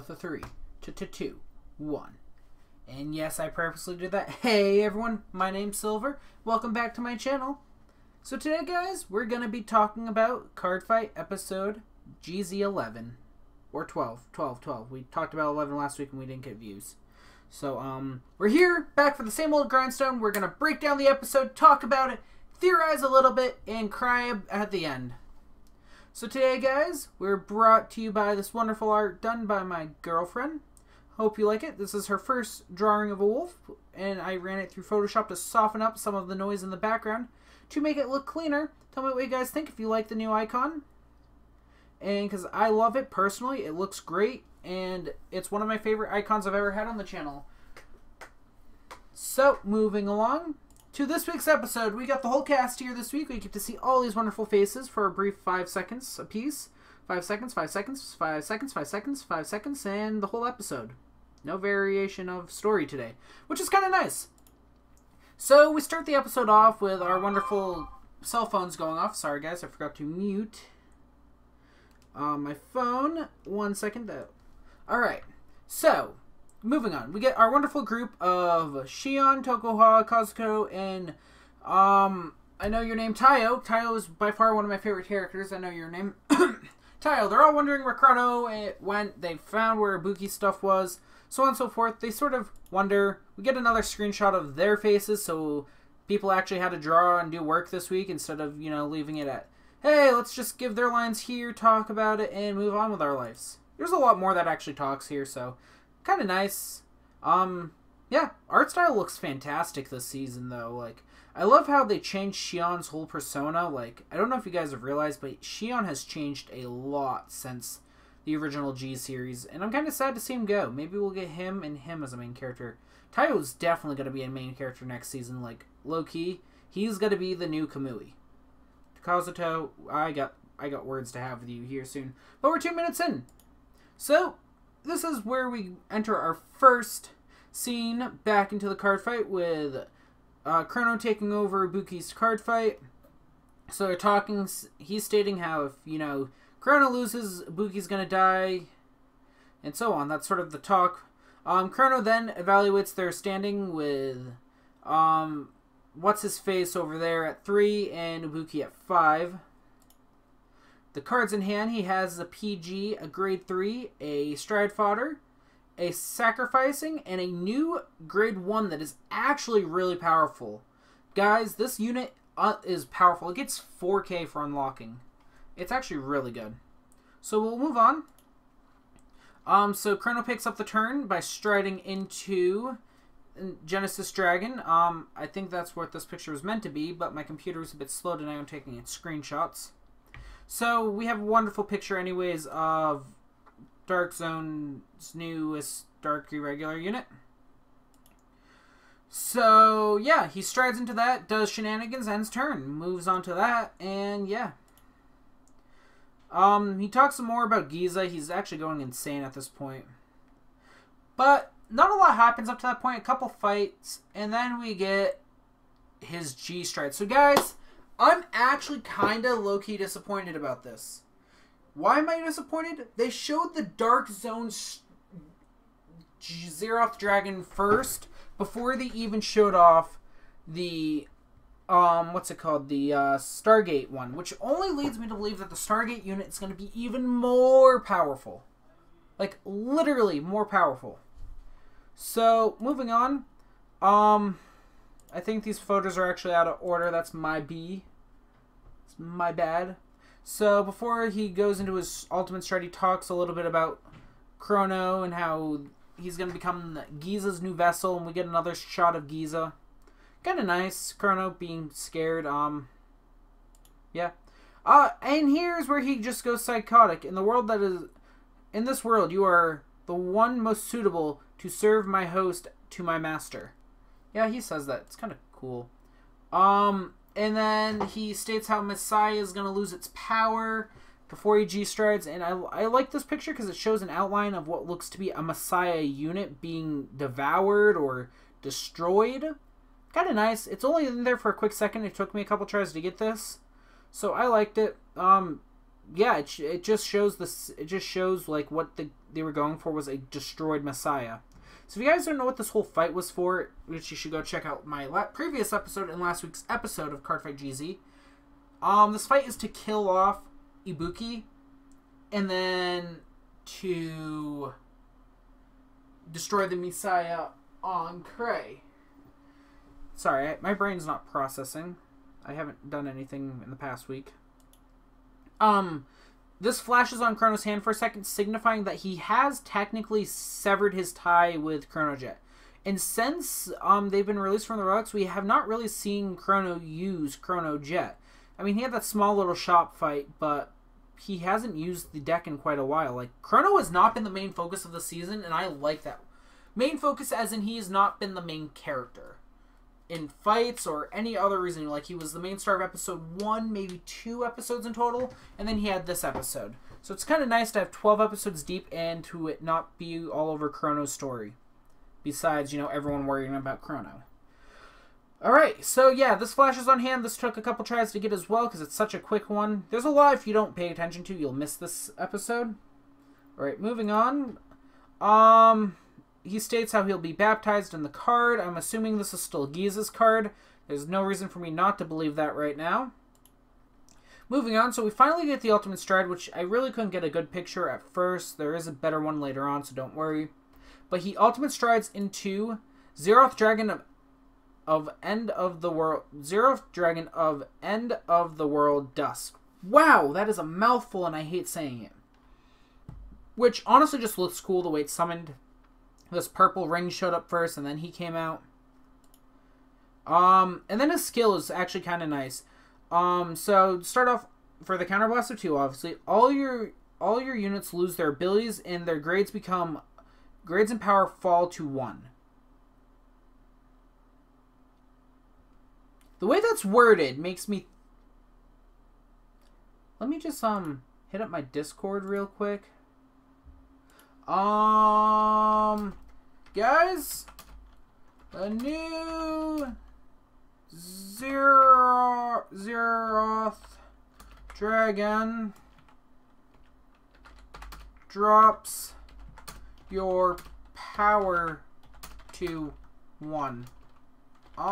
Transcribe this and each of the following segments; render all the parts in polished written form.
three, two, one. And yes, I purposely did that. Hey everyone, my name's Silver. Welcome back to my channel. So today, guys, we're going to be talking about Cardfight episode GZ11. Or 12. We talked about 11 last week and we didn't get views. So, we're here, back for the same old grindstone. We're going to break down the episode, talk about it, theorize a little bit, and cry at the end. So today, guys, we're brought to you by this wonderful art done by my girlfriend. Hope you like it. This is her first drawing of a wolf, and I ran it through Photoshop to soften up some of the noise in the background to make it look cleaner. Tell me what you guys think if you like the new icon. And because I love it personally, it looks great, and it's one of my favorite icons I've ever had on the channel. So, moving along to this week's episode. We got the whole cast here this week. We get to see all these wonderful faces for a brief 5 seconds apiece. 5 seconds, 5 seconds, 5 seconds, 5 seconds, 5 seconds, and the whole episode. No variation of story today, which is kind of nice. So, we start the episode off with our wonderful cell phones going off. Sorry, guys, I forgot to mute my phone. 1 second though. Alright, so moving on, we get our wonderful group of Shion, Tokoha, Kazuko, and I know your name, Tayo. Tayo is by far one of my favorite characters. I know your name, Tayo. They're all wondering where Chrono went. They found where Ibuki stuff was, so on and so forth. They sort of wonder. We get another screenshot of their faces, so people actually had to draw and do work this week instead of, you know, leaving it at, hey, let's just give their lines here, talk about it, and move on with our lives. There's a lot more that actually talks here, so kind of nice. Yeah, art style looks fantastic this season, though. Like, I love how they changed Shion's whole persona. Like, I don't know if you guys have realized, but Shion has changed a lot since the original G series, and I'm kind of sad to see him go. Maybe we'll get him and him as a main character. Tayo's definitely going to be a main character next season. Like, low-key, he's going to be the new Kamui. Kazuto, I got words to have with you here soon. But we're 2 minutes in. So, this is where we enter our first scene back into the card fight with Chrono taking over Ibuki's card fight. So they're talking, he's stating how if, you know, Chrono loses, Ibuki's gonna die, and so on. That's sort of the talk. Chrono then evaluates their standing with what's-his-face over there at 3 and Ibuki at 5. The cards in hand, he has a PG, a grade 3, a stride fodder, a sacrificing, and a new grade 1 that is actually really powerful. Guys, this unit is powerful. It gets 4k for unlocking. It's actually really good. So we'll move on. So Chrono picks up the turn by striding into Genesis Dragon. I think that's what this picture was meant to be, but my computer was a bit slow tonight. I'm taking screenshots. So we have a wonderful picture anyways of Dark Zone's newest Dark Irregular unit. So yeah, he strides into that, does shenanigans, ends turn, moves on to that, and yeah. He talks some more about Giza. He's actually going insane at this point. But not a lot happens up to that point. A couple fights, and then we get his G stride. So guys, I'm actually kind of low-key disappointed about this. Why am I disappointed? They showed the Dark Zone Zeroth Dragon first before they even showed off the what's it called? The Stargate one, which only leads me to believe that the Stargate unit is going to be even more powerful. Like, literally more powerful. So, moving on. I think these photos are actually out of order. That's my B. It's my bad. So, before he goes into his ultimate strat, he talks a little bit about Chrono and how he's going to become Giza's new vessel, and we get another shot of Giza. Kind of nice, Chrono being scared. Yeah. And here's where he just goes psychotic. In this world, you are the one most suitable to serve my host to my master. Yeah, he says that. It's kind of cool. And then he states how Messiah is going to lose its power before he G-strides. And I like this picture because it shows an outline of what looks to be a Messiah unit being devoured or destroyed. Kind of nice. It's only in there for a quick second. It took me a couple tries to get this, so I liked it. yeah, it just shows this. It just shows like what they were going for was a destroyed Messiah. So if you guys don't know what this whole fight was for, which you should go check out my previous episode and last week's episode of Cardfight GZ. This fight is to kill off Ibuki, and then to destroy the Messiah on Cray. Sorry, my brain's not processing. I haven't done anything in the past week. This flashes on Chrono's hand for a second, signifying that he has technically severed his tie with Chrono Jet. And since they've been released from the relics, we have not really seen Chrono use Chrono Jet. I mean, he had that small little shop fight, but he hasn't used the deck in quite a while. Like, Chrono has not been the main focus of the season, and I like that. Main focus as in he has not been the main character in fights or any other reason. Like, he was the main star of episode 1, maybe 2 episodes in total, and then he had this episode. So it's kind of nice to have 12 episodes deep and to it not be all over Chrono's story. Besides, you know, everyone worrying about Chrono. Alright, so yeah, this flash is on hand. This took a couple tries to get as well because it's such a quick one. There's a lot if you don't pay attention to, you'll miss this episode. Alright, moving on. He states how he'll be baptized in the card. I'm assuming this is still Giza's card. There's no reason for me not to believe that right now. Moving on, so we finally get the Ultimate Stride, which I really couldn't get a good picture at first. There is a better one later on, so don't worry. But he Ultimate Strides into Zeroth Dragon of End of the World... Zeroth Dragon of End of the World Dusk. Wow, that is a mouthful, and I hate saying it. Which honestly just looks cool the way it's summoned. This purple ring showed up first, and then he came out. And then his skill is actually kind of nice. So start off for the counter blast of 2, obviously. All your units lose their abilities, and their grades become grades and power fall to 1. The way that's worded makes me. Let me just hit up my Discord real quick. Guys, a new Zeroth Dragon drops your power to 1. Help.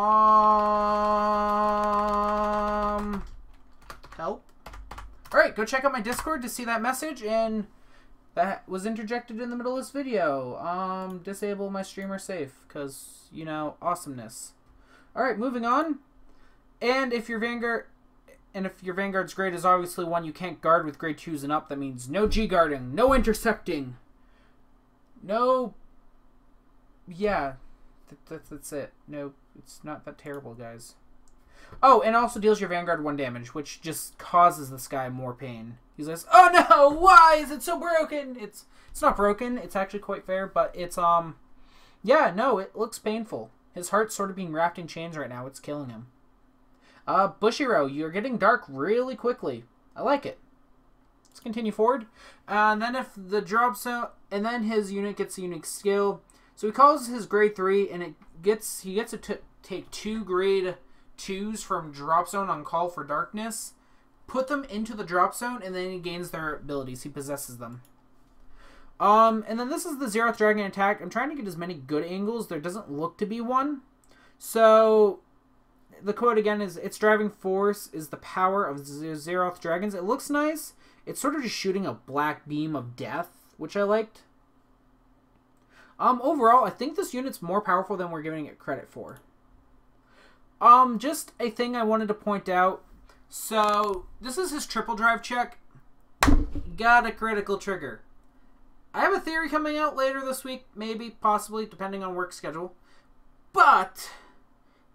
Alright, go check out my Discord to see that message and. That was interjected in the middle of this video. Disable my streamer safe, because, you know, awesomeness. Alright, moving on. And if your Vanguard's grade is obviously 1 you can't guard with grade 2s and up, that means no G-guarding, no intercepting, no... Yeah, that's it. No, it's not that terrible, guys. Oh, and also deals your Vanguard 1 damage, which just causes this guy more pain. He's like, oh no, why is it so broken? It's not broken, it's actually quite fair, but it's, yeah, no, it looks painful. His heart's sort of being wrapped in chains right now, it's killing him. Bushiro, you're getting dark really quickly. I like it. Let's continue forward. And then if the drop zone, and then his unit gets a unique skill. So he calls his grade 3, and he gets to take 2 grade 2s from drop zone on call for darkness, put them into the drop zone, and then he gains their abilities. He possesses them. And then this is the Zeroth Dragon attack. I'm trying to get as many good angles. There doesn't look to be one. So the quote again is, its driving force is the power of Zeroth Dragons. It looks nice. It's sort of just shooting a black beam of death, which I liked. Overall, I think this unit's more powerful than we're giving it credit for. Just a thing I wanted to point out. So, this is his triple drive check. Got a critical trigger. I have a theory coming out later this week, maybe, possibly, depending on work schedule. But,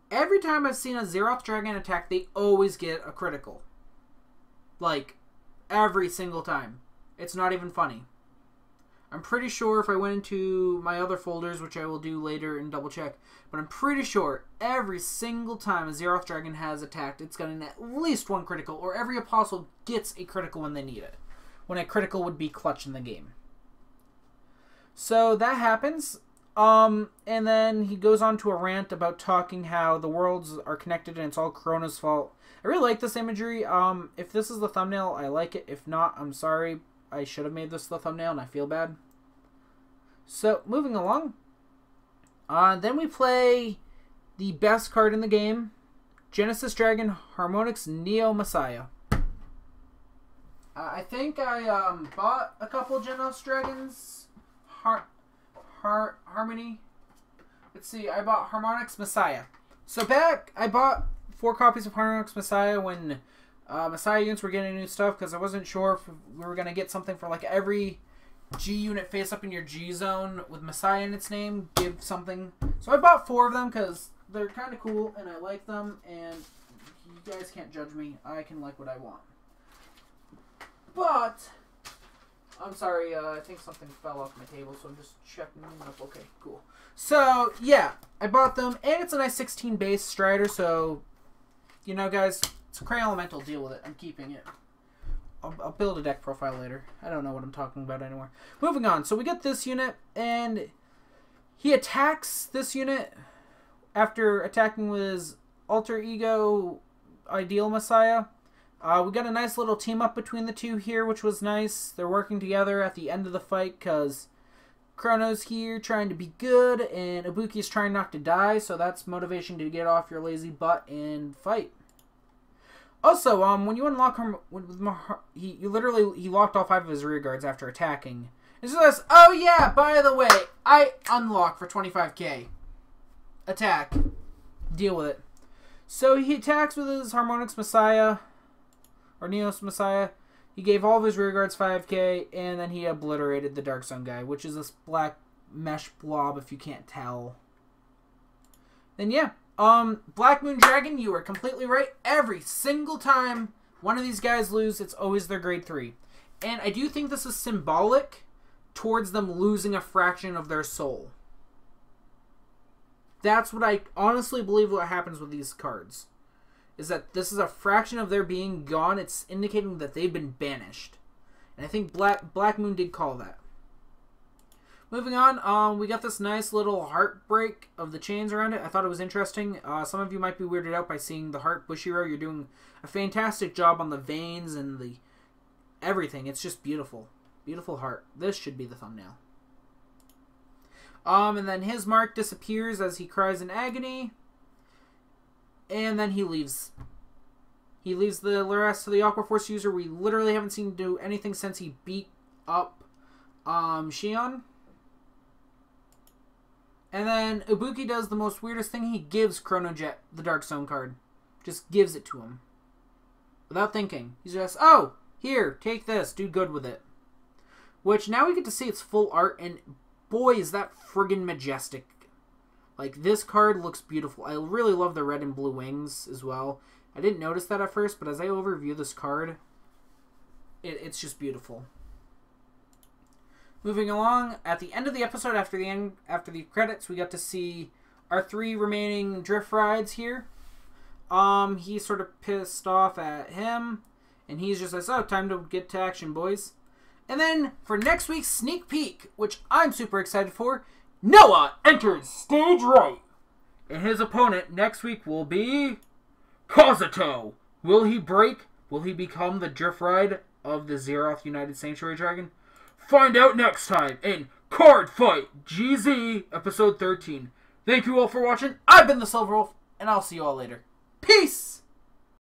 every time I've seen a Zeroth Dragon attack, they always get a critical. Like, every single time. It's not even funny. I'm pretty sure if I went into my other folders, which I will do later and double check, but I'm pretty sure every single time a Zeroth Dragon has attacked, it's gotten at least one critical, or every apostle gets a critical when they need it, when a critical would be clutch in the game. So that happens. And then he goes on to a rant about talking how the worlds are connected and it's all Chrono's fault. I really like this imagery. If this is the thumbnail, I like it. If not, I'm sorry. I should have made this the thumbnail and I feel bad. So, moving along. Then we play the best card in the game, Genesis Dragon Harmonix Neo Messiah. I think I bought a couple Genesis Dragons. Harmony. Let's see, I bought Harmonix Messiah. So back, I bought 4 copies of Harmonix Messiah when Messiah units were getting new stuff, because I wasn't sure if we were going to get something for like every G unit face up in your G zone with Messiah in its name, give something. So I bought 4 of them because they're kind of cool and I like them, and you guys can't judge me. I can like what I want. But I'm sorry, I think something fell off my table, so I'm just checking them up. Okay, cool. So, yeah, I bought them, and it's a nice 16 base Strider, so, you know, guys, it's a Cray Elemental, deal with it. I'm keeping it. I'll build a deck profile later. I don't know what I'm talking about anymore. Moving on, so we get this unit, and he attacks this unit after attacking with his Alter Ego Ideal Messiah. We got a nice little team-up between the two here, which was nice. They're working together at the end of the fight because Chrono's here trying to be good, and Ibuki's trying not to die, so that's motivation to get off your lazy butt and fight. Also, when you unlock him, he locked all 5 of his rear guards after attacking. And so that's, oh yeah, by the way, I unlock for 25k. Attack. Deal with it. So he attacks with his Harmonix Messiah, or Neos Messiah. He gave all of his rear guards 5k, and then he obliterated the Dark Zone guy, which is this black mesh blob if you can't tell. Then yeah, Black Moon Dragon, you are completely right. Every single time one of these guys lose, it's always their grade 3. And I do think this is symbolic towards them losing a fraction of their soul. That's what I honestly believe what happens with these cards. Is that this is a fraction of their being gone. It's indicating that they've been banished. And I think Black Moon did call that. Moving on, we got this nice little heartbreak of the chains around it. I thought it was interesting. Some of you might be weirded out by seeing the heart. Bushiro, you're doing a fantastic job on the veins and the everything. It's just beautiful. Beautiful heart. This should be the thumbnail. And then his mark disappears as he cries in agony. And then he leaves. He leaves the rest of the Aqua Force user. We literally haven't seen him do anything since he beat up Shion. And then Ibuki does the most weirdest thing. He gives Chrono Jet the Dark Zone card. Just gives it to him. Without thinking. He's just, oh, here, take this. Do good with it. Which now we get to see its full art. And boy, is that friggin' majestic. Like, this card looks beautiful. I really love the red and blue wings as well. I didn't notice that at first, but as I overview this card, it's just beautiful. Moving along, at the end of the episode, after the credits, we got to see our 3 remaining Drift Rides here. He's sort of pissed off at him, and he's just like, oh, time to get to action, boys. And then, for next week's sneak peek, which I'm super excited for, Noah enters stage right, and his opponent next week will be Kazuto. Will he break? Will he become the Drift Ride of the Zeroth United Sanctuary Dragon? Find out next time in Cardfight! GZ episode 13. Thank you all for watching. I've been the Silver Wolf, and I'll see you all later. Peace!